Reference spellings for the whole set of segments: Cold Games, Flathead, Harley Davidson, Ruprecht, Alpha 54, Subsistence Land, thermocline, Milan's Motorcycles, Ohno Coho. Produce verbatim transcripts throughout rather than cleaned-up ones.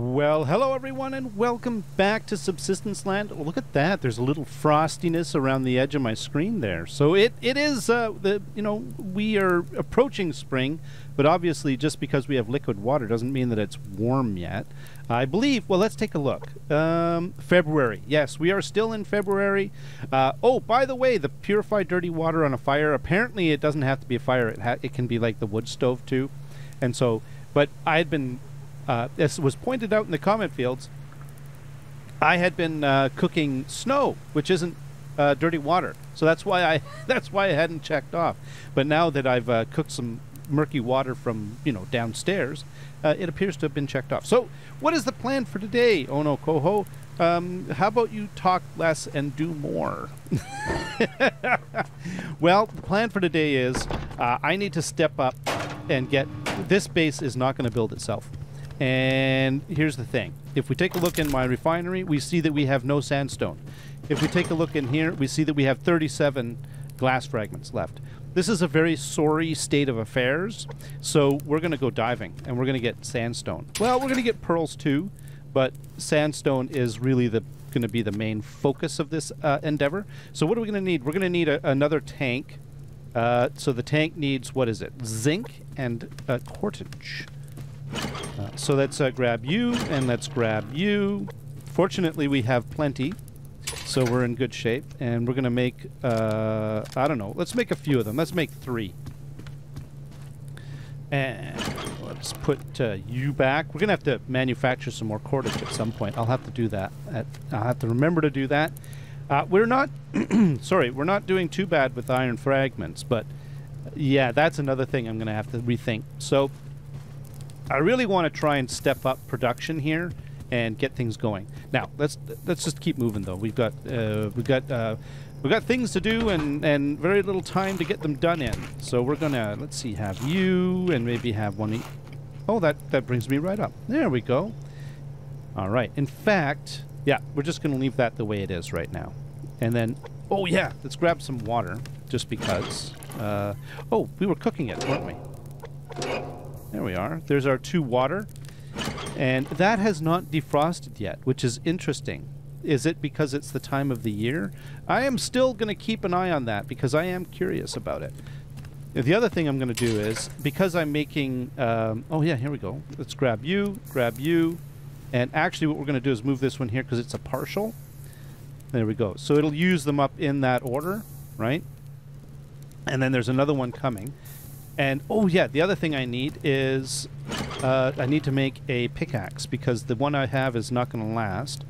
Well, hello everyone and welcome back to Subsistence Land. Oh, look at that, there's a little frostiness around the edge of my screen there. So it, it is, uh, the, you know, we are approaching spring, but obviously just because we have liquid water doesn't mean that it's warm yet. I believe, well, let's take a look. Um, February, yes, we are still in February. Uh, oh, by the way, the purified dirty water on a fire, apparently it doesn't have to be a fire, it, ha it can be like the wood stove too. And so, but I had been... Uh, as was pointed out in the comment fields, I had been uh, cooking snow, which isn't uh, dirty water, so that's why I that's why I hadn't checked off. But now that I've uh, cooked some murky water from you know downstairs, uh, it appears to have been checked off. So, what is the plan for today, Ohno Coho? Um, how about you talk less and do more? Well, the plan for today is uh, I need to step up and get this base is not going to build itself. And here's the thing. If we take a look in my refinery, we see that we have no sandstone. If we take a look in here, we see that we have thirty-seven glass fragments left. This is a very sorry state of affairs, so we're going to go diving, and we're going to get sandstone. Well, we're going to get pearls too, but sandstone is really the going to be the main focus of this uh, endeavor. So what are we going to need? We're going to need a, another tank. Uh, so the tank needs, what is it? Zinc and uh, cortage. Uh, so let's uh, grab you, and let's grab you. Fortunately, we have plenty, so we're in good shape. And we're going to make, uh, I don't know, let's make a few of them. Let's make three. And let's put uh, you back. We're going to have to manufacture some more cordage at some point. I'll have to do that. At, I'll have to remember to do that. Uh, we're not, sorry, we're not doing too bad with iron fragments, but yeah, that's another thing I'm going to have to rethink. So... I really want to try and step up production here and get things going. Now let's let's just keep moving though. We've got uh, we've got uh, we've got things to do and and very little time to get them done in. So we're gonna let's see have you and maybe have one. E oh, that that brings me right up. There we go. All right. In fact, yeah, we're just gonna leave that the way it is right now. And then oh yeah, let's grab some water just because. Uh, oh, we were cooking it, weren't we? There we are. There's our two water. And that has not defrosted yet, which is interesting. Is it because it's the time of the year? I am still going to keep an eye on that because I am curious about it. The other thing I'm going to do is, because I'm making... Um, oh, yeah, here we go. Let's grab you, grab you. And actually what we're going to do is move this one here because it's a partial. There we go. So it'll use them up in that order, right? And then there's another one coming. And, oh yeah, the other thing I need is, uh, I need to make a pickaxe because the one I have is not going to last.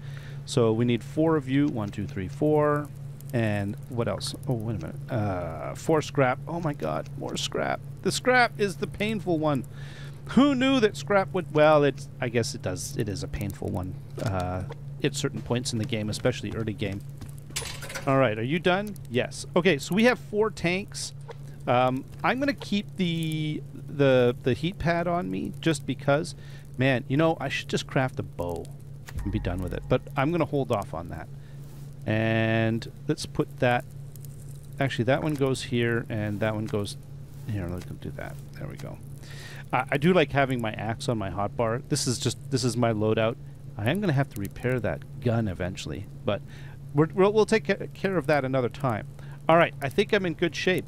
So we need four of you. One, two, three, four. And what else? Oh, wait a minute. Uh, four scrap. Oh my god, more scrap. The scrap is the painful one. Who knew that scrap would, well, it's, I guess it does, it is a painful one uh, at certain points in the game, especially early game. All right, are you done? Yes. Okay, so we have four tanks. Um, I'm gonna keep the the the heat pad on me just because, man. You know, I should just craft a bow and be done with it. But I'm gonna hold off on that. And let's put that. Actually, that one goes here, and that one goes here. Let's do that. There we go. I, I do like having my axe on my hotbar. This is just this is my loadout. I am gonna have to repair that gun eventually, but we're, we'll we'll take care of that another time. All right, I think I'm in good shape.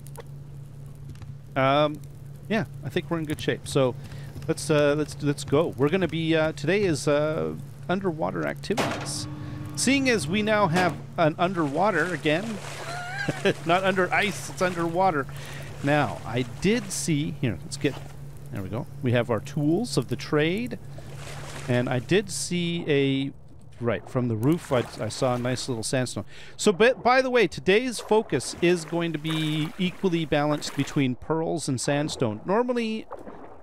Um, yeah, I think we're in good shape. So, let's uh, let's let's go. We're gonna be uh, today is uh, underwater activities. Seeing as we now have an underwater again, not under ice, it's underwater. Now, I did see here. Let's get there. We go. We have our tools of the trade, and I did see a right from the roof. I, I saw a nice little sandstone. So, but by the way, today's focus is going to be equally balanced between pearls and sandstone. Normally,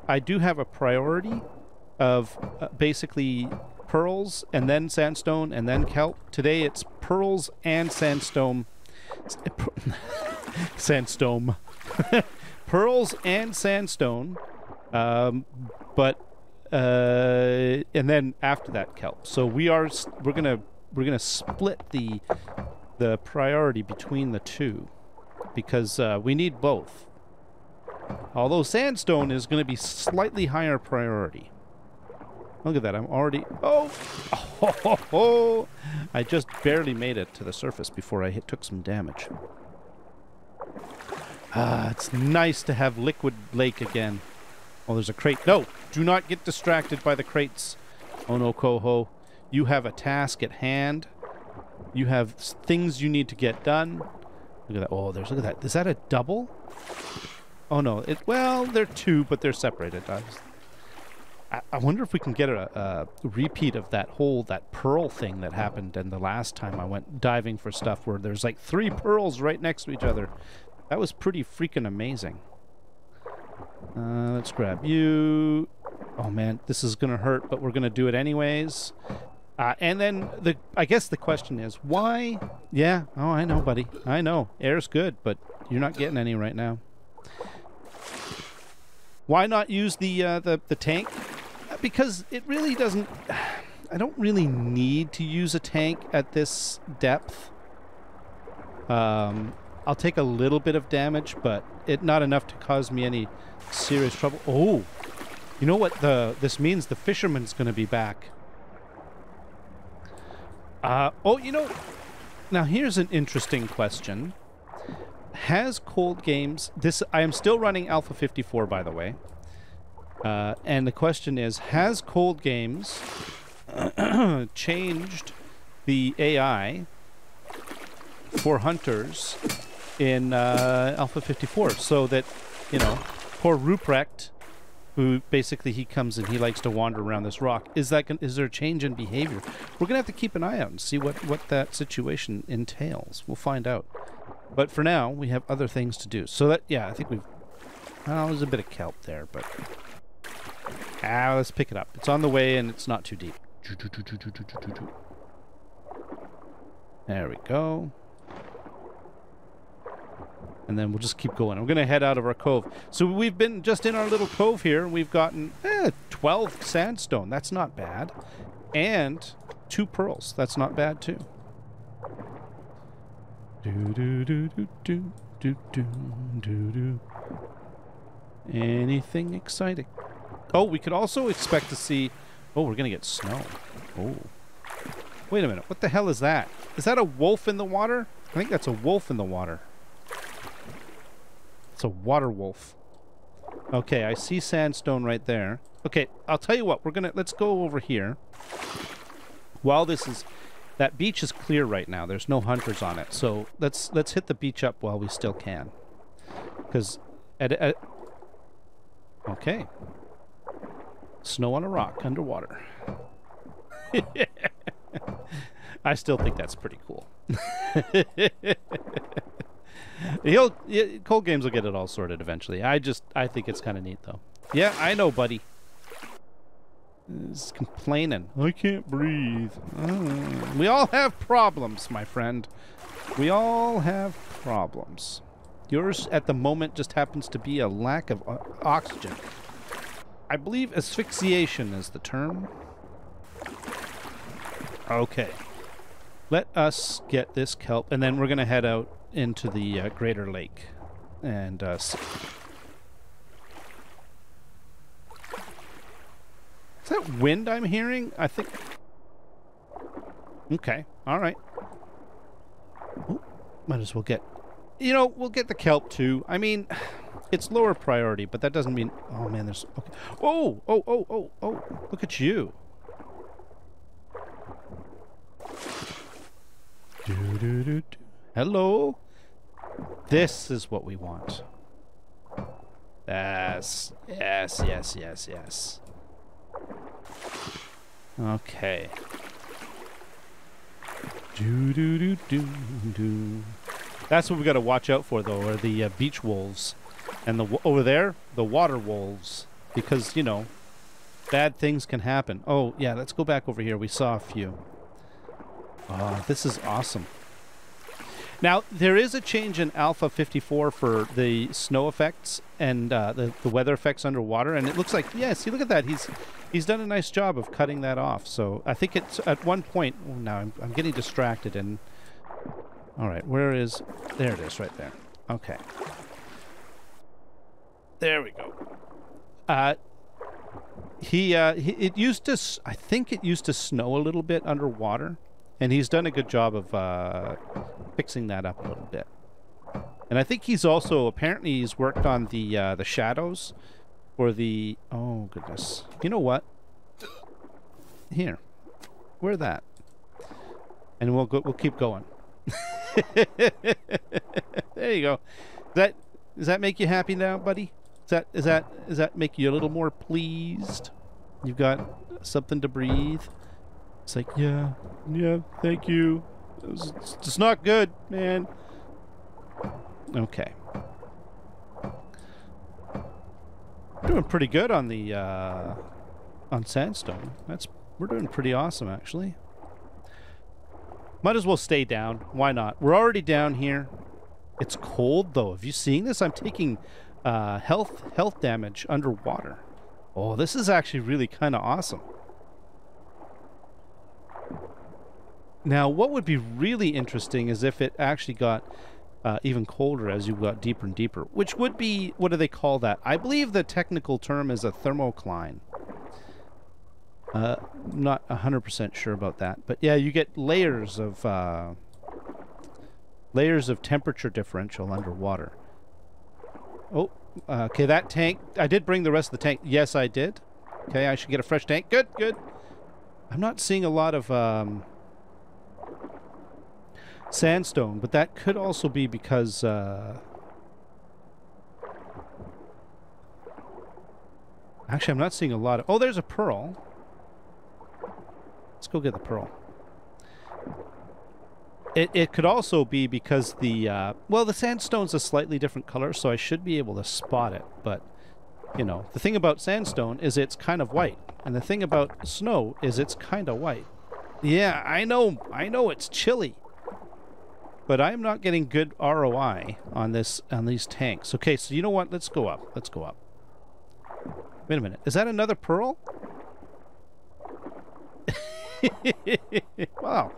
I do have a priority of uh, basically pearls and then sandstone and then kelp. Today, it's pearls and sandstone. sandstone. Pearls and sandstone. Um, but. Uh, and then after that, kelp. So we are we're gonna we're gonna split the the priority between the two because uh, we need both. Although sandstone is going to be slightly higher priority. Look at that, I'm already... Oh! Oh, ho, ho, ho. I just barely made it to the surface before I hit, took some damage. Ah, it's nice to have liquid lake again. Oh, there's a crate. No! Do not get distracted by the crates, Ohno Coho. You have a task at hand. You have things you need to get done. Look at that. Oh, there's... Look at that. Is that a double? Oh, no. It, well, they're two, but they're separated. I was, I wonder if we can get a, a repeat of that whole, that pearl thing that happened and the last time I went diving for stuff where there's like three pearls right next to each other. That was pretty freaking amazing. Uh, let's grab you. Oh man, this is gonna hurt, but we're gonna do it anyways. Uh, and then, the I guess the question is, why? Yeah, oh I know buddy, I know. Air's good, but you're not getting any right now. Why not use the, uh, the, the tank? Because it really doesn't... I don't really need to use a tank at this depth. Um, I'll take a little bit of damage, but it not enough to cause me any serious trouble. Oh! You know what the this means? The fisherman's going to be back. Uh, oh, you know... Now here's an interesting question. Has Cold Games... This I am still running Alpha fifty-four, by the way. Uh, and the question is, has Cold Games changed the A I for hunters in uh, Alpha fifty-four so that, you know, poor Ruprecht, who basically he comes and he likes to wander around this rock, is that gonna, is there a change in behavior? We're going to have to keep an eye out and see what, what that situation entails. We'll find out. But for now, we have other things to do. So that, yeah, I think we've... Oh, there's a bit of kelp there, but... Ah, let's pick it up. It's on the way, and it's not too deep. There we go. And then we'll just keep going. I'm going to head out of our cove. So we've been just in our little cove here. We've gotten eh, twelve sandstone. That's not bad. And two pearls. That's not bad, too. Do, do, do, do, do, do, do, do, do. Anything exciting? Oh, we could also expect to see... Oh, we're going to get snow. Oh. Wait a minute. What the hell is that? Is that a wolf in the water? I think that's a wolf in the water. It's a water wolf. Okay, I see sandstone right there. Okay, I'll tell you what. We're going to... Let's go over here. While this is... That beach is clear right now. There's no hunters on it. So let's let's hit the beach up while we still can. Because... At, at, okay. Snow on a rock underwater. I still think that's pretty cool. He'll, Cold Games will get it all sorted eventually. I just, I think it's kind of neat though. Yeah, I know, buddy. He's complaining. I can't breathe. Oh. We all have problems, my friend. We all have problems. Yours at the moment just happens to be a lack of oxygen. I believe asphyxiation is the term. Okay. Let us get this kelp, and then we're going to head out into the uh, greater lake. And, uh... see. Is that wind I'm hearing? I think... Okay. All right. Ooh, might as well get... You know, we'll get the kelp, too. I mean... It's lower priority, but that doesn't mean... Oh, man, there's... Okay. Oh, oh, oh, oh, oh. Look at you. Do, do, do, do. Hello. This is what we want. Yes. Yes, yes, yes, yes. Okay. Do, do, do, do, do. That's what we got to watch out for, though, are the uh, beach wolves. And the over there, the water wolves. Because, you know, bad things can happen. Oh, yeah, let's go back over here. We saw a few. Oh, this is awesome. Now, there is a change in Alpha fifty-four for the snow effects and uh, the, the weather effects underwater. And it looks like, yeah, see, look at that. He's he's done a nice job of cutting that off. So I think it's at one point... Oh, now I'm, I'm getting distracted. And all right, where is... There it is, right there. Okay. There we go. Uh, he, uh, he it used to, I think it used to snow a little bit underwater, and he's done a good job of uh, fixing that up a little bit. And I think he's also, apparently he's worked on the uh, the shadows or the, oh goodness. You know what? Here. Wear that. And we'll go, we'll keep going. There you go. Does that does that make you happy now, buddy? Is that is that does that make you a little more pleased? You've got something to breathe. It's like, yeah, yeah, thank you. It's, it's not good, man. Okay. Doing pretty good on the uh, on sandstone. That's we're doing pretty awesome actually. Might as well stay down. Why not? We're already down here. It's cold though. Have you seen this? I'm taking uh, health health damage underwater. Oh, this is actually really kind of awesome. Now, what would be really interesting is if it actually got uh, even colder as you got deeper and deeper, which would be, what do they call that? I believe the technical term is a thermocline. Uh, not one hundred percent sure about that, but yeah, you get layers of uh, layers of temperature differential underwater. Oh, uh, okay, that tank. I did bring the rest of the tank. Yes, I did. Okay, I should get a fresh tank. Good, good. I'm not seeing a lot of um, sandstone, but that could also be because uh, actually, I'm not seeing a lot of. Oh, there's a pearl. Let's go get the pearl. It, it could also be because the, uh, well, the sandstone's a slightly different color, so I should be able to spot it. But, you know, the thing about sandstone is it's kind of white. And the thing about snow is it's kind of white. Yeah, I know, I know it's chilly. But I'm not getting good R O I on this, on these tanks. Okay, so you know what? Let's go up. Let's go up. Wait a minute. Is that another pearl? Wow.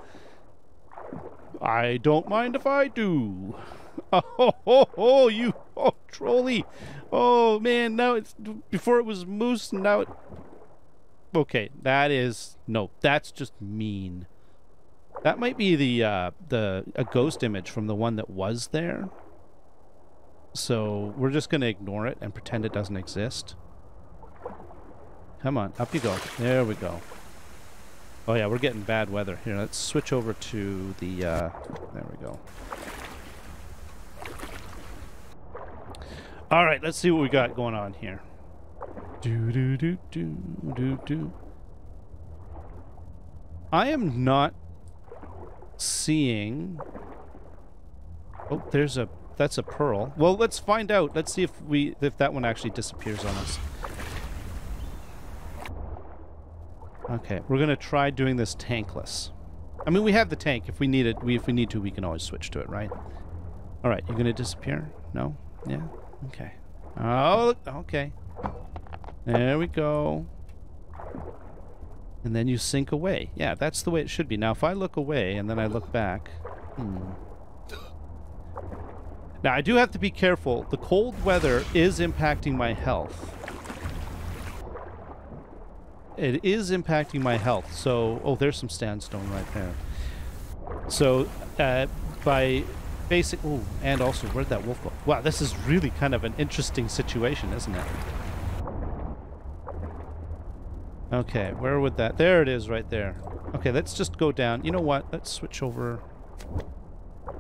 I don't mind if I do. Oh, ho, ho, ho, you oh, trolley. Oh, man, now it's... Before it was moose, and now it... Okay, that is... No, that's just mean. That might be the, uh, the a ghost image from the one that was there. So we're just going to ignore it and pretend it doesn't exist. Come on, up you go. There we go. Oh yeah, we're getting bad weather. Here, let's switch over to the, uh, there we go. All right, let's see what we got going on here. Do, do, do, do, do, do. I am not seeing... Oh, there's a, that's a pearl. Well, let's find out. Let's see if we, if that one actually disappears on us. Okay, we're gonna try doing this tankless. I mean, we have the tank. If we need it, we if we need to, we can always switch to it, right? All right, you're gonna disappear? No? Yeah. Okay. Oh, okay. There we go. And then you sink away. Yeah, that's the way it should be. Now, if I look away and then I look back, hmm. Now I do have to be careful. The cold weather is impacting my health. It is impacting my health, so... Oh, there's some sandstone right there. So, uh, by basic... Oh, and also, where'd that wolf go? Wow, this is really kind of an interesting situation, isn't it? Okay, where would that... There it is right there. Okay, let's just go down. You know what? Let's switch over.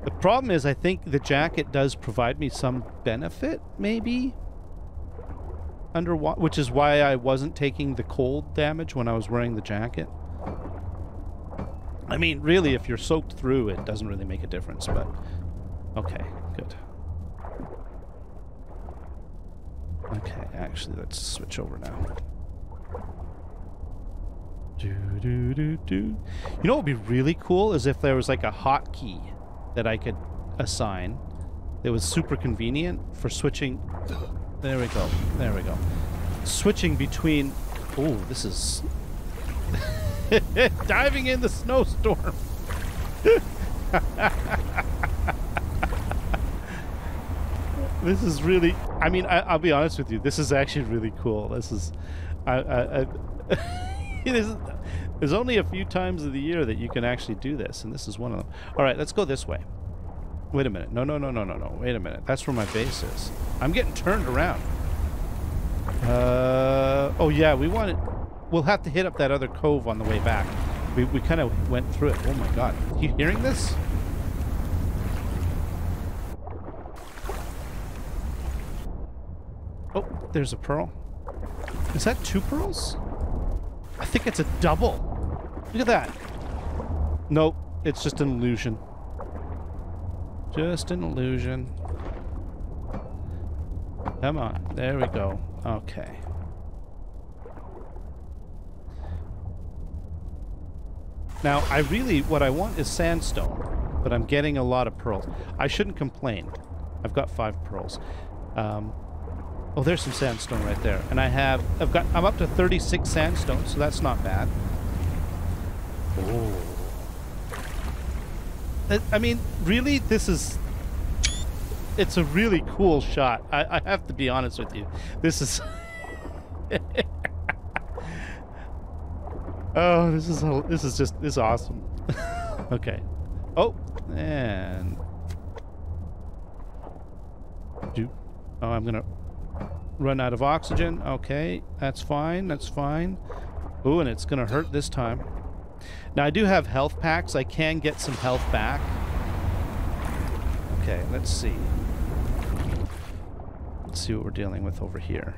The problem is, I think the jacket does provide me some benefit, maybe? Underwater, which is why I wasn't taking the cold damage when I was wearing the jacket. I mean, really, if you're soaked through, it doesn't really make a difference, but... Okay, good. Okay, actually, let's switch over now. Do, do, do, do. You know what would be really cool is if there was, like, a hotkey that I could assign that was super convenient for switching... There we go. There we go. Switching between... Oh, this is... Diving in the snowstorm! This is really... I mean, I, I'll be honest with you. This is actually really cool. This is... I, I, I it is, there's only a few times of the year that you can actually do this, and this is one of them. All right, let's go this way. Wait a minute. No, no, no, no, no, no. Wait a minute. That's where my base is. I'm getting turned around. Uh, oh, yeah, we want it. We'll have to hit up that other cove on the way back. We, we kind of went through it. Oh, my God. You hearing this? Oh, there's a pearl. Is that two pearls? I think it's a double. Look at that. Nope, it's just an illusion. Just an illusion. Come on. There we go. Okay. Now, I really, what I want is sandstone, but I'm getting a lot of pearls. I shouldn't complain. I've got five pearls. Um, oh, there's some sandstone right there. And I have, I've got, I'm up to thirty-six sandstone, so that's not bad. Oh. I mean, really, this is, it's a really cool shot. I, I have to be honest with you. This is, oh, this is, this is just, this is awesome. Okay. Oh, and, oh, I'm going to run out of oxygen. Okay, that's fine, that's fine. Ooh, and it's going to hurt this time. Now, I do have health packs. I can get some health back. Okay, let's see. Let's see what we're dealing with over here.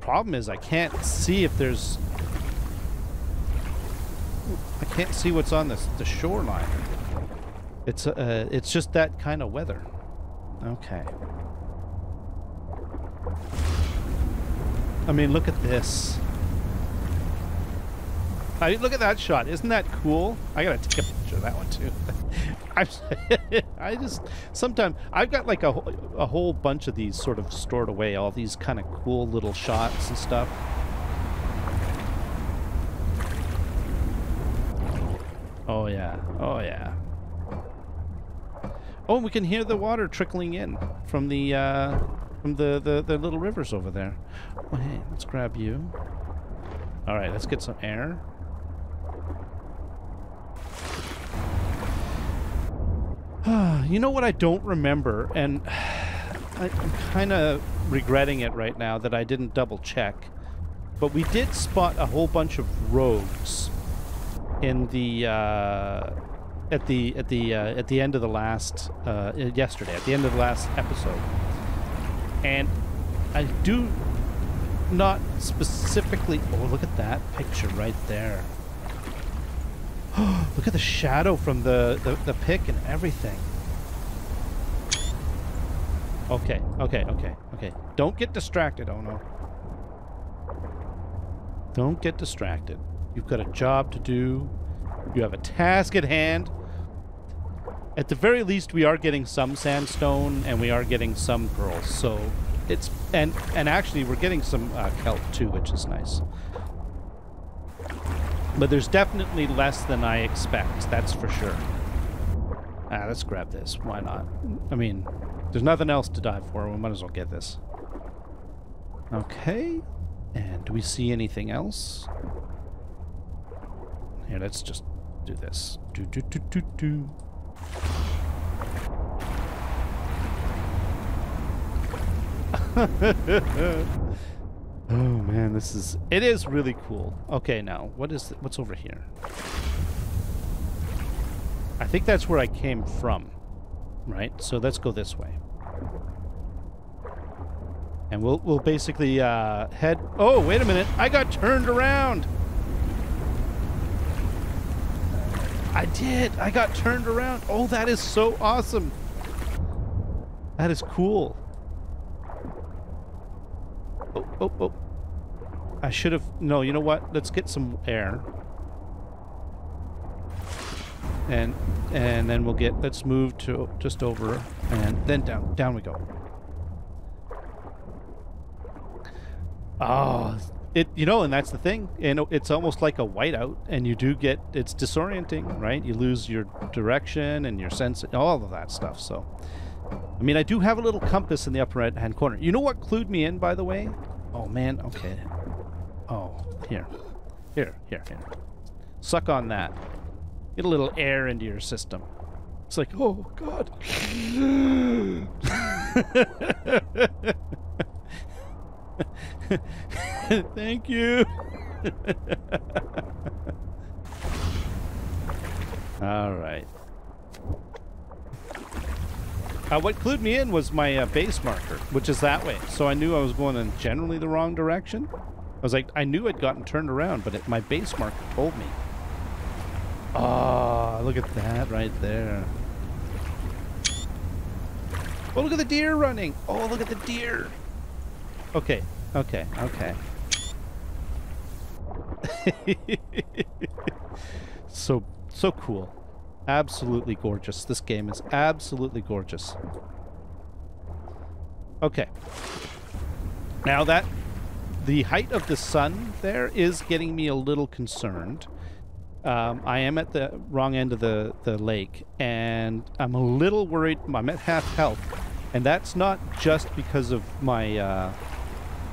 Problem is, I can't see if there's... I can't see what's on this, the shoreline. It's, uh, it's just that kind of weather. Okay. I mean, look at this. I mean, look at that shot. Isn't that cool? I gotta take a picture of that one too. I'm, I just sometimes I've got like a a whole bunch of these sort of stored away. All these kind of cool little shots and stuff. Oh yeah. Oh yeah. Oh, and we can hear the water trickling in from the uh, from the, the the little rivers over there. Oh, hey, let's grab you. All right, let's get some air. You know what I don't remember, and I'm kind of regretting it right now that I didn't double check, but we did spot a whole bunch of rogues in the uh, at the at the uh, at the end of the last uh, yesterday, at the end of the last episode, and I do not specifically. Oh, look at that picture right there. Look at the shadow from the, the, the pick and everything. Okay, okay, okay, okay. Don't get distracted, oh no. Don't get distracted. You've got a job to do. You have a task at hand. At the very least, we are getting some sandstone and we are getting some pearls, so it's... And, and actually, we're getting some uh, kelp too, which is nice. But there's definitely less than I expect, that's for sure. Ah, let's grab this. Why not? I mean, there's nothing else to dive for. We might as well get this. Okay. And do we see anything else? Here, let's just do this. Do, do, do, do, do. Oh man, this is, it is really cool. Okay, now what is th what's over here? I think that's where I came from, right? So let's go this way, and we'll we'll basically uh, head. Oh, wait a minute! I got turned around. I did. I got turned around. Oh, that is so awesome. That is cool. Oh, oh, oh. I should have... No, you know what? Let's get some air. And and then we'll get... Let's move to just over. And then down. Down we go. Oh, it... You know, and that's the thing. And it's almost like a whiteout. And you do get... It's disorienting, right? You lose your direction and your sense... All of that stuff, so... I mean, I do have a little compass in the upper right-hand corner. You know what clued me in, by the way? Oh, man. Okay. Oh, here. Here, here, here. Suck on that. Get a little air into your system. It's like, oh, God. Thank you. All right. Uh, what clued me in was my uh, base marker, which is that way. So I knew I was going in generally the wrong direction. I was like, I knew I'd gotten turned around, but it, my base marker told me. Oh, look at that right there. Oh, look at the deer running. Oh, look at the deer. Okay, okay, okay. So, so cool. Absolutely gorgeous. This game is absolutely gorgeous. Okay. Now that the height of the sun there is getting me a little concerned. Um, I am at the wrong end of the, the lake, and I'm a little worried. I'm at half health, and that's not just because of my... Uh,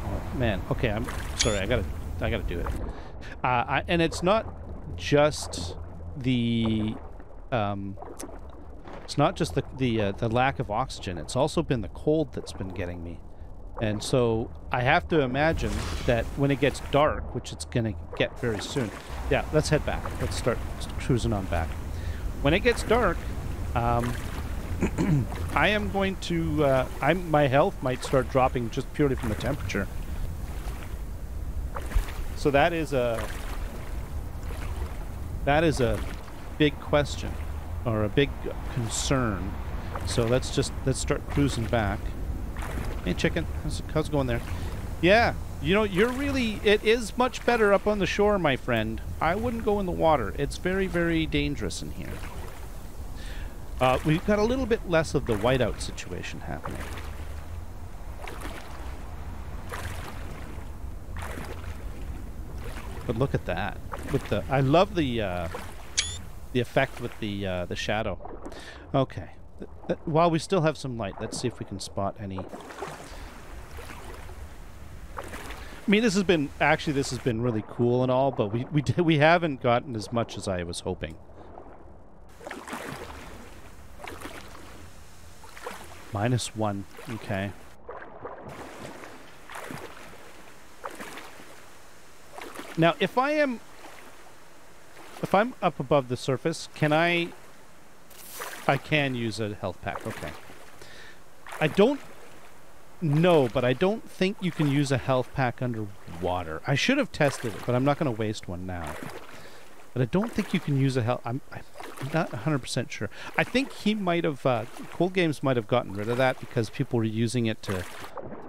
oh, man. Okay, I'm sorry. I gotta, I gotta do it. Uh, I, and it's not just the... Um, it's not just the the, uh, the lack of oxygen. It's also been the cold that's been getting me. And so I have to imagine that when it gets dark, which it's going to get very soon. Yeah, let's head back. Let's start cruising on back. When it gets dark, um, I am going to... Uh, I'm, my health might start dropping just purely from the temperature. So that is a... That is a... big question or a big concern. So let's just let's start cruising back. Hey chicken, how's, how's it going there? Yeah, you know, you're really, it is much better up on the shore, my friend. I wouldn't go in the water. It's very very dangerous in here. Uh, we've got a little bit less of the whiteout situation happening. But look at that. With the I love the uh the effect with the uh, the shadow. Okay. Th th while we still have some light, let's see if we can spot any. I mean, this has been actually this has been really cool and all, but we we d we haven't gotten as much as I was hoping. Minus one. Okay. Now, if I am. If I'm up above the surface, can I... I can use a health pack, okay. I don't know, but I don't think you can use a health pack underwater. I should have tested it, but I'm not going to waste one now. But I don't think you can use a health... I'm, I'm not one hundred percent sure. I think he might have... Uh, Cold Games might have gotten rid of that because people were using it to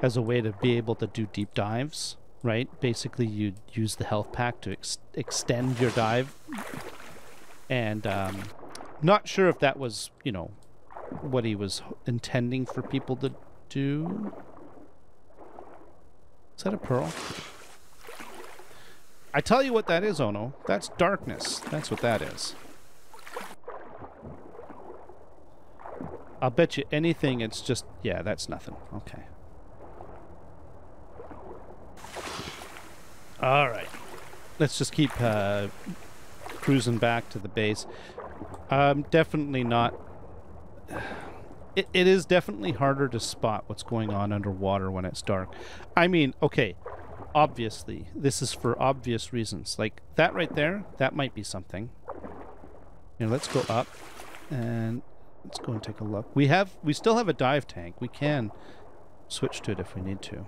as a way to be able to do deep dives. Right? Basically, you use the health pack to ex extend your dive. And, um, not sure if that was, you know, what he was intending for people to do. Is that a pearl? I tell you what that is, Ohno. That's darkness. That's what that is. I'll bet you anything it's just... Yeah, that's nothing. Okay. All right, let's just keep uh, cruising back to the base. Um, definitely not. It, it is definitely harder to spot what's going on underwater when it's dark. I mean, okay, obviously, this is for obvious reasons. Like that right there, that might be something. You know, let's go up and let's go and take a look. We have, we still have a dive tank. We can switch to it if we need to.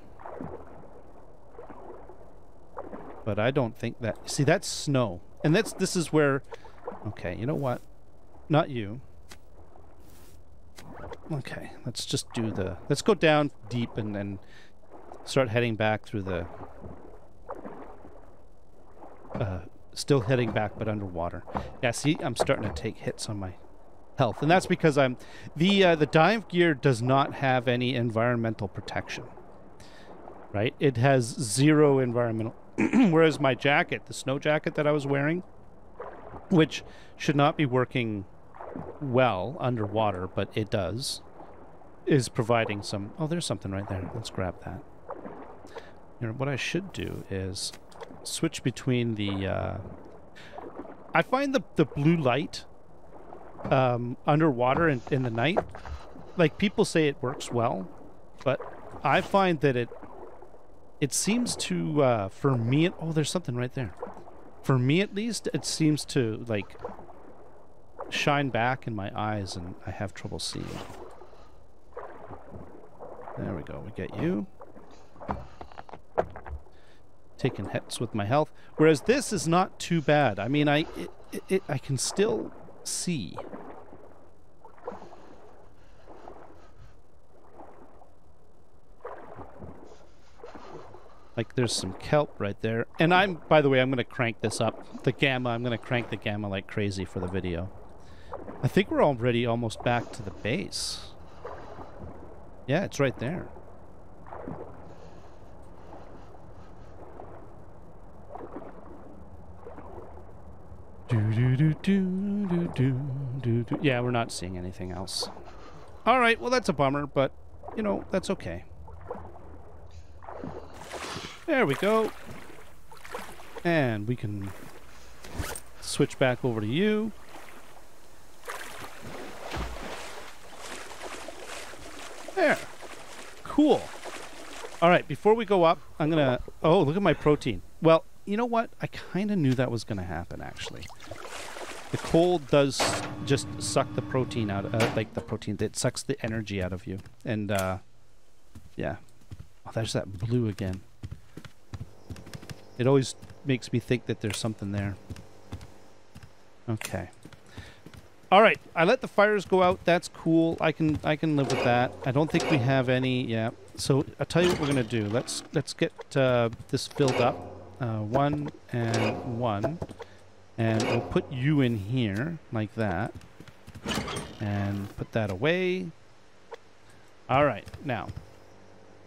But I don't think that... See, that's snow. And that's this is where... Okay, you know what? Not you. Okay, let's just do the... Let's go down deep and then start heading back through the... Uh, still heading back, but underwater. Yeah, see? I'm starting to take hits on my health. And that's because I'm... The, uh, the dive gear does not have any environmental protection. Right? It has zero environmental... Whereas my jacket, the snow jacket that I was wearing, which should not be working well underwater, but it does, is providing some... Oh, there's something right there. Let's grab that. You know, what I should do is switch between the... Uh, I find the, the blue light um, underwater in, in the night, like people say it works well, but I find that it it seems to, uh, for me, it, oh, there's something right there. For me, at least, it seems to, like, shine back in my eyes, and I have trouble seeing. There we go. We get you. Taking hits with my health. Whereas this is not too bad. I mean, I it, it, it, I can still see. Like, there's some kelp right there. And I'm, by the way, I'm going to crank this up. The gamma, I'm going to crank the gamma like crazy for the video. I think we're already almost back to the base. Yeah, it's right there. Do, do, do, do, do, do, do. Yeah, we're not seeing anything else. All right, well, that's a bummer, but, you know, that's okay. There we go. And we can switch back over to you. There. Cool. All right, before we go up, I'm going to... Oh, look at my protein. Well, you know what? I kind of knew that was going to happen, actually. The cold does just suck the protein out... Uh, like, the protein. It sucks the energy out of you. And, uh... yeah. Oh, there's that blue again. It always makes me think that there's something there. Okay. All right. I let the fires go out. That's cool. I can I can live with that. I don't think we have any. Yeah. So I'll tell you what we're gonna do. Let's let's get uh, this filled up. Uh, one and one, and we'll put you in here like that, and put that away. All right. Now.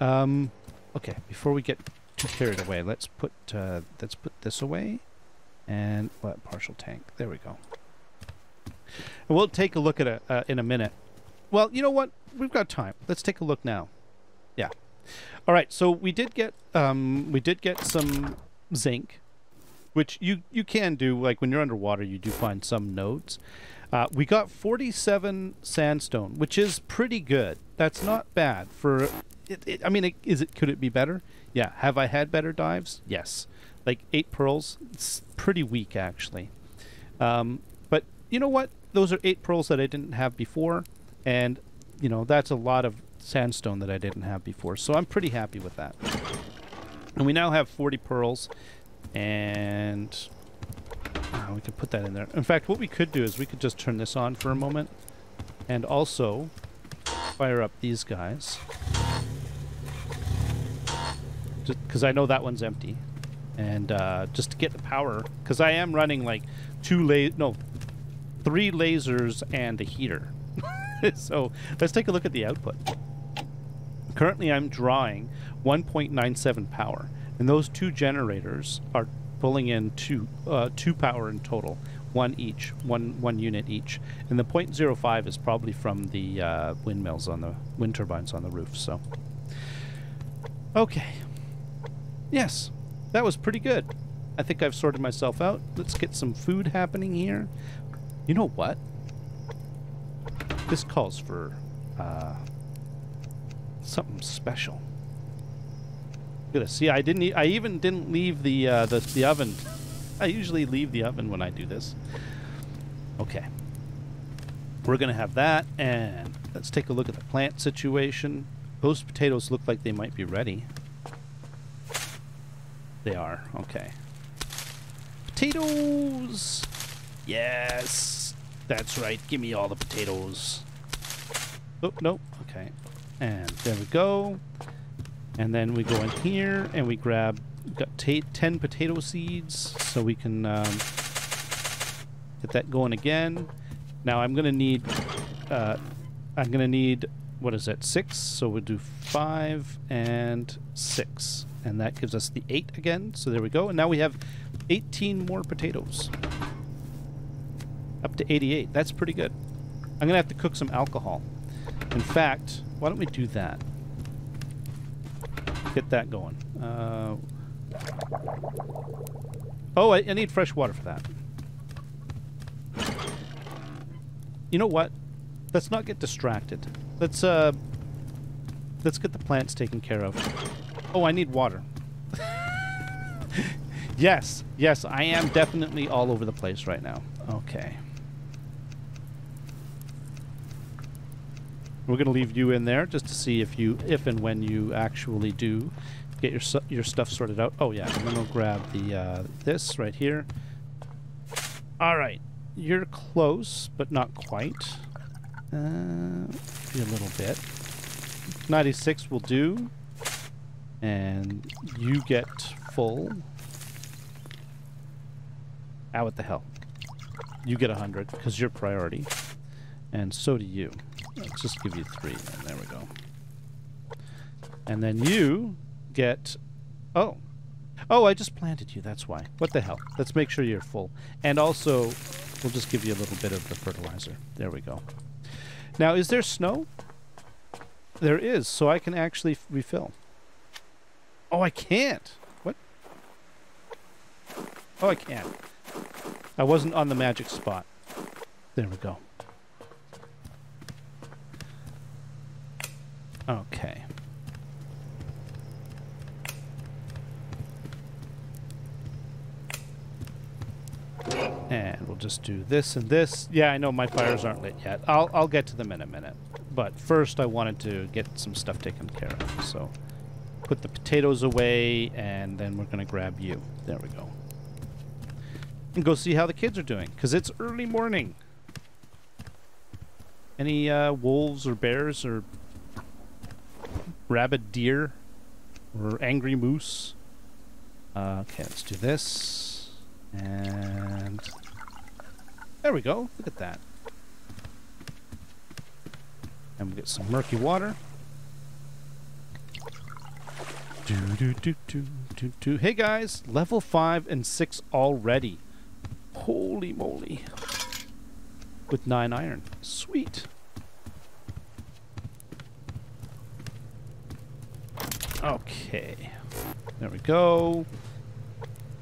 Um. Okay. Before we get carried away, let's put uh, let's put this away, and what partial tank? There we go. And we'll take a look at it uh, in a minute. Well, you know what? We've got time. Let's take a look now. Yeah. All right. So we did get um, we did get some zinc, which you you can do like when you're underwater. You do find some nodes. Uh, we got forty-seven sandstone, which is pretty good. That's not bad for. It, it, I mean, it, is it? Could it be better? Yeah. Have I had better dives? Yes. Like eight pearls. It's pretty weak, actually. Um, but you know what? Those are eight pearls that I didn't have before. And, you know, that's a lot of sandstone that I didn't have before. So I'm pretty happy with that. And we now have forty pearls. And uh, we could put that in there. In fact, what we could do is we could just turn this on for a moment. And also fire up these guys. Just because I know that one's empty, and uh, just to get the power, because I am running like two la no, three lasers and a heater. So let's take a look at the output. Currently, I'm drawing one point nine seven power, and those two generators are pulling in two uh, two power in total, one each, one one unit each, and the zero point zero five is probably from the uh, windmills on the wind turbines on the roof. So, okay. Yes, that was pretty good. I think I've sorted myself out. Let's get some food happening here. You know what? This calls for uh, something special. Look at this. See, I didn't. E I even didn't leave the uh, the the oven. I usually leave the oven when I do this. Okay. We're gonna have that, and let's take a look at the plant situation. Those potatoes look like they might be ready. They are. Okay. Potatoes! Yes! That's right. Give me all the potatoes. Oh, nope. Okay. And there we go. And then we go in here and we grab... We've got ten potato seeds so we can um, get that going again. Now I'm going to need... Uh, I'm going to need... What is that? Six. So we'll do five and six. And that gives us the eight again. So there we go. And now we have eighteen more potatoes. Up to eighty-eight. That's pretty good. I'm going to have to cook some alcohol. In fact, why don't we do that? get that going. Uh, oh, I, I need fresh water for that. You know what? Let's not get distracted. Let's uh, let's get the plants taken care of. Oh, I need water. Yes, yes, I am definitely all over the place right now. Okay. We're gonna leave you in there just to see if you, if and when you actually do get your your stuff sorted out. Oh yeah, and then I'll grab the uh, this right here. All right, you're close, but not quite. Uh, a little bit. ninety-six will do, and you get full. Ah, what the hell? You get a hundred because you're priority, and so do you. Let's just give you three, and there we go. And then you get... Oh. Oh, I just planted you, that's why. What the hell? Let's make sure you're full. And also, we'll just give you a little bit of the fertilizer. There we go. Now, is there snow? There is, so I can actually refill. Oh, I can't! What? Oh, I can't. I wasn't on the magic spot. There we go. Okay. And we'll just do this and this. Yeah, I know my fires aren't lit yet. I'll, I'll get to them in a minute. But first I wanted to get some stuff taken care of. So put the potatoes away, and then we're going to grab you. There we go. And go see how the kids are doing, because it's early morning. Any uh, wolves or bears or... rabid deer or angry moose. Uh, okay, let's do this. And there we go. Look at that. And we'll get some murky water. Do, do, do, do, do, do. Hey guys, level five and six already. Holy moly. With nine iron. Sweet. Okay, there we go.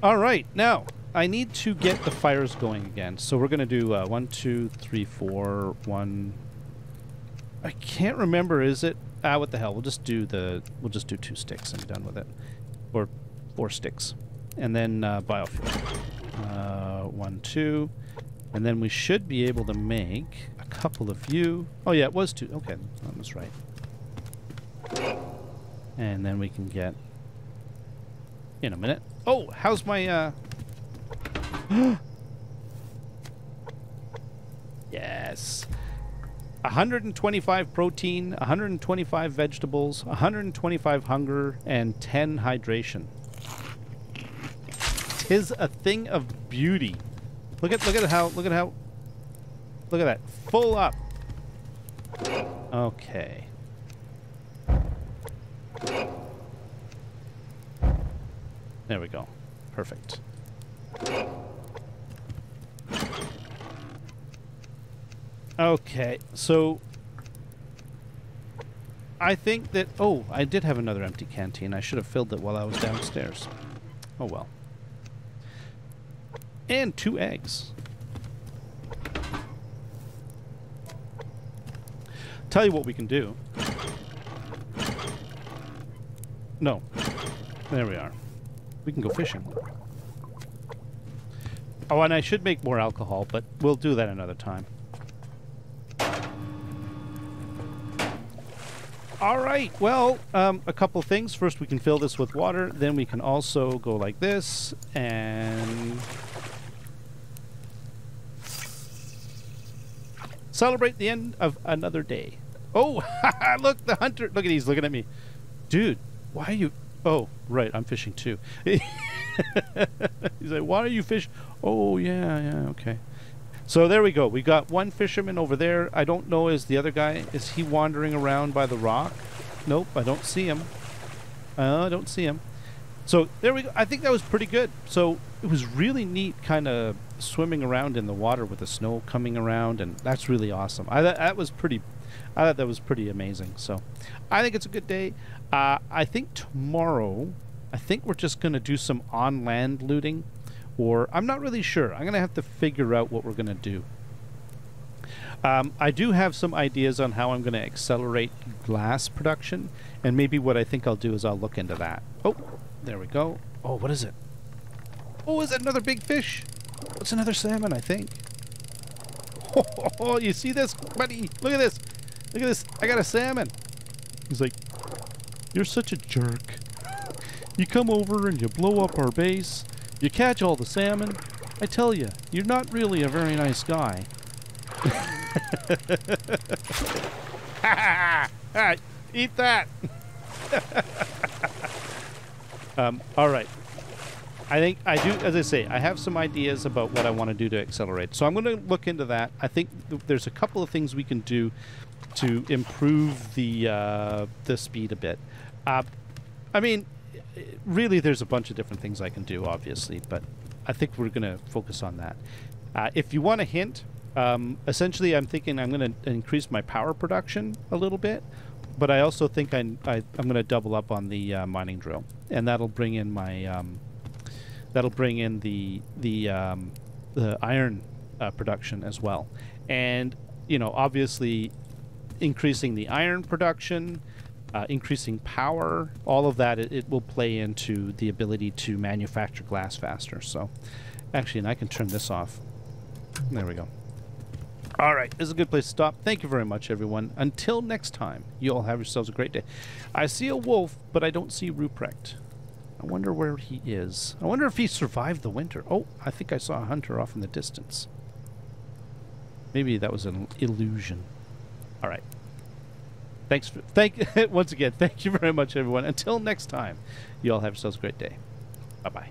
All right, now I need to get the fires going again. So we're going to do uh, one, two, three, four, one. I can't remember. Is it? Ah, what the hell? We'll just do the. We'll just do two sticks and be done with it, or four sticks, and then uh, biofuel. Uh, one, two, and then we should be able to make a couple of you. Oh yeah, it was two. Okay, that was right. And then we can get in a minute. Oh, how's my uh Yes. one hundred twenty-five protein, one hundred twenty-five vegetables, one hundred twenty-five hunger, and ten hydration. Tis a thing of beauty. Look at look at how look at how look at that. Full up. Okay. There we go. Perfect. Okay, so I think that... Oh, I did have another empty canteen. I should have filled it while I was downstairs. Oh well. And two eggs. Tell you what we can do. No. There we are. We can go fishing. Oh, and I should make more alcohol, but we'll do that another time. All right. Well, um, a couple things. First, we can fill this with water. Then we can also go like this and... celebrate the end of another day. Oh, look, the hunter. Look at he's looking at me. Dude, why are you... Oh, right, I'm fishing too. He's like, why are you fishing? Oh, yeah, yeah, okay. So there we go. We got one fisherman over there. I don't know, is the other guy, is he wandering around by the rock? Nope, I don't see him. Uh, I don't see him. So there we go. I think that was pretty good. So it was really neat kind of swimming around in the water with the snow coming around, and that's really awesome. I, that, that was pretty I thought that was pretty amazing. So I think it's a good day. Uh, I think tomorrow, I think we're just going to do some on-land looting. Or I'm not really sure. I'm going to have to figure out what we're going to do. Um, I do have some ideas on how I'm going to accelerate glass production. And maybe what I think I'll do is I'll look into that. Oh, there we go. Oh, what is it? Oh, is that another big fish? It's another salmon, I think. Oh, oh, oh, you see this, buddy? Look at this. Look at this. I got a salmon. He's like, you're such a jerk. You come over and you blow up our base. You catch all the salmon. I tell you, you're not really a very nice guy. Eat that. um, all right. I think I do, as I say, I have some ideas about what I want to do to accelerate. So I'm going to look into that. I think th there's a couple of things we can do to improve the, uh, the speed a bit. Uh, I mean, really, there's a bunch of different things I can do, obviously, but I think we're going to focus on that. Uh, if you want a hint, um, essentially, I'm thinking I'm going to increase my power production a little bit, but I also think I, I, I'm going to double up on the uh, mining drill, and that'll bring in my... Um, That'll bring in the the, um, the iron uh, production as well, and you know, obviously, increasing the iron production, uh, increasing power, all of that, it, it will play into the ability to manufacture glass faster. So, actually, and I can turn this off. There we go. All right, this is a good place to stop. Thank you very much, everyone. Until next time, you all have yourselves a great day. I see a wolf, but I don't see Ruprecht. I wonder where he is. I wonder if he survived the winter. Oh, I think I saw a hunter off in the distance. Maybe that was an illusion. All right. Thanks for, thank, once again, thank you very much, everyone. Until next time, you all have yourselves a great day. Bye-bye.